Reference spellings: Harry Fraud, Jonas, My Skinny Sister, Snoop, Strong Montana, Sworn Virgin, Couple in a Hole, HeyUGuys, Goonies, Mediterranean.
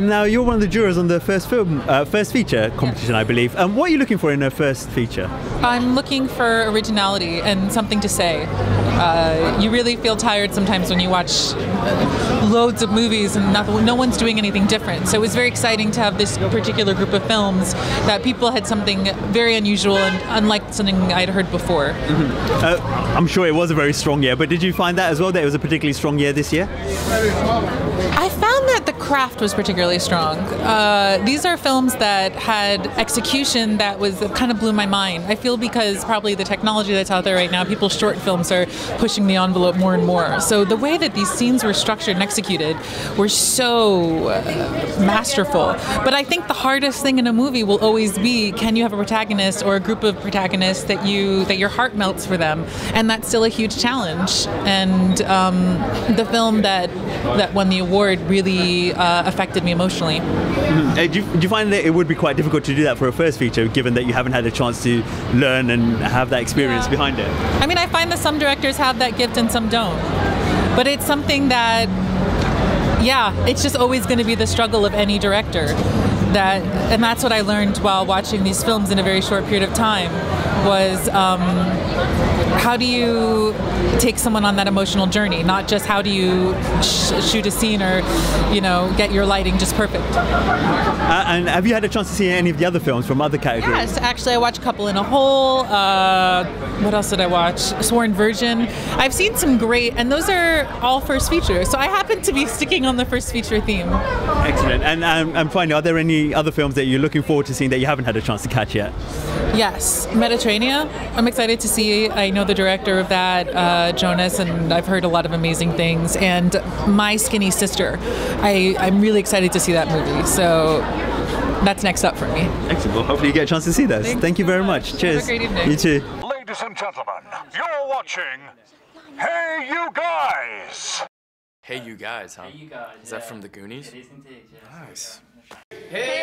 Now you're one of the jurors on the first feature competition, yes. I believe. What are you looking for in a first feature? I'm looking for originality and something to say. You really feel tired sometimes when you watch loads of movies and no one's doing anything different. So it was very exciting to have this particular group of films that people had something very unusual and unlike something I'd heard before. Mm-hmm. I'm sure it was a very strong year, but did you find that as well, that it was a particularly strong year this year? I found that the craft was particularly strong. These are films that had execution that kind of blew my mind. I feel because probably the technology that's out there right now, people's short films are pushing the envelope more and more. So the way that these scenes were structured and executed were so masterful. But I think the hardest thing in a movie will always be, can you have a protagonist or a group of protagonists that your heart melts for them? And that's still a huge challenge. And the film that won the award really affected me emotionally. Mm-hmm. Do you find that it would be quite difficult to do that for a first feature, given that you haven't had a chance to learn and have that experience behind it? I mean, I find that some directors have that gift and some don't. But it's something that, yeah, it's just always going to be the struggle of any director. And that's what I learned while watching these films in a very short period of time, was how do you take someone on that emotional journey? Not just how do you shoot a scene or, you know, get your lighting just perfect. And have you had a chance to see any of the other films from other categories? Yes, actually I watched Couple in a Hole. What else did I watch? Sworn Virgin. I've seen some great, and those are all first features. So I happen to be sticking on the first feature theme. Excellent. And finally, are there any other films that you're looking forward to seeing that you haven't had a chance to catch yet? Yes, Mediterranean. I'm excited to see. I know the director of that, Jonas, and I've heard a lot of amazing things. And My Skinny Sister. I'm really excited to see that movie. So that's next up for me. Excellent. Well, hopefully you get a chance to see those. Thank you very much. Cheers. Have a great evening. You too. Ladies and gentlemen, you're watching Hey You Guys. Hey You Guys, huh? Hey You Guys. Is that from the Goonies? It is indeed, yes. Nice. Hey!